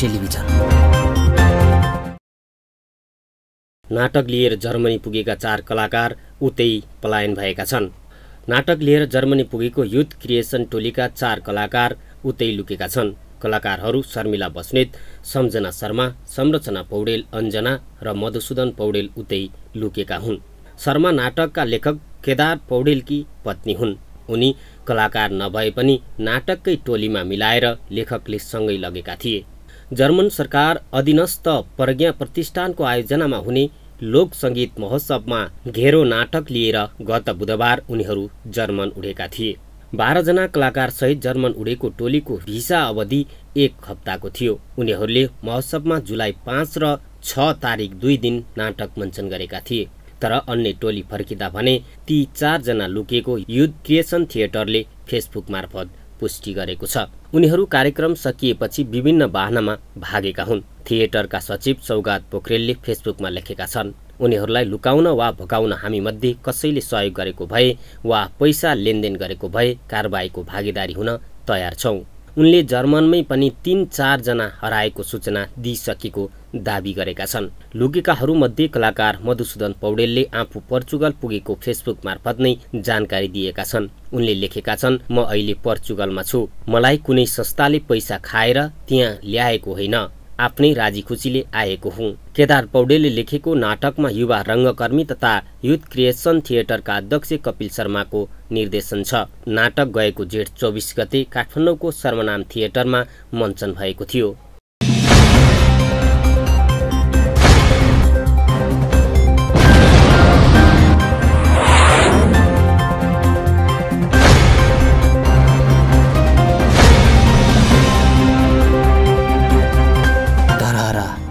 Television. नाटक लिएर Germany पुगेका चार कलाकार उतै पलायन भएका छन्। नाटक लिएर जर्मनी पुगेको युथ क्रिएसन टोलीका चार कलाकार उतै लुकेका छन्। कलाकारहरू शर्मिला बस्नेत, सम्झना शर्मा, संरचना पौडेल, अञ्जना र मधुसूदन पौडेल उतै लुकेका हुन्। शर्मा नाटकका लेखक केदार पौडेलकी पत्नी हुन्। उनी कलाकार नभए पनि नाटककै टोलीमा मिलाएर लेखकले सँगै लगेका थिए। जर्मन सरकार अधीनस्थ प्रज्ञा प्रतिष्ठानको आयोजनामा हुने लोक संगीत महोत्सवमा घेरो नाटक लिएर गत बुधबार उनीहरू जर्मन उडेका थिए। 12 जना कलाकार सहित जर्मन उडेको टोलीको भिसा अवधि 1 हप्ताको थियो। उनीहरूले महोत्सवमा जुलाई 5 र 6 तारिक 2 दिन नाटक मञ्चन गरेका थिए, तर अन्य टोली फर्किँदा भने ती 4 जना लुकेको युथ क्रिएसन थिएटरले फेसबुक मार्फत पुष्टि गरेको छ। उनीहरू कार्यक्रम सकिएपछि विभिन्न वाहनामा भागेका हुन्। थिएटरका सचिव सौगात पोखरेलले फेसबुकमा लेखेका छन्, उनीहरूलाई लुकाउन वा भगाउन हामीमध्ये कसैले सहयोग गरेको भए वा पैसा लेनदेन गरेको भए कारबाहीको भागीदारी हुन तयार छौँ। उनले जर्मनमै पनि 3-4 जना हराएको सूचना दिइसकेको दावी गरेका छन्। लुकेकाहरूमध्ये कलाकार मधुसूदन पौडेलले आफू पोर्चुगल पुगेको फेसबुक मार्फत नै जानकारी दिएका छन्। उनले लेखेका छन्, म अहिले पोर्चुगलमा छु, मलाई कुनै संस्थाले पैसा खाएर त्यहाँ ल्याएको होइन, आफ्नै राजी खुसीले आएको हुँ। केदार पौडेलले लेखेको नाटकमा युवा रङ्गकर्मी तथा युथ क्रिएसन थिएटरका अध्यक्ष कपिल शर्माको निर्देशन छ। नाटक गएको जेठ 24 गते काठमाडौँको सर्वनाम थिएटरमा मञ्चन भएको थियो।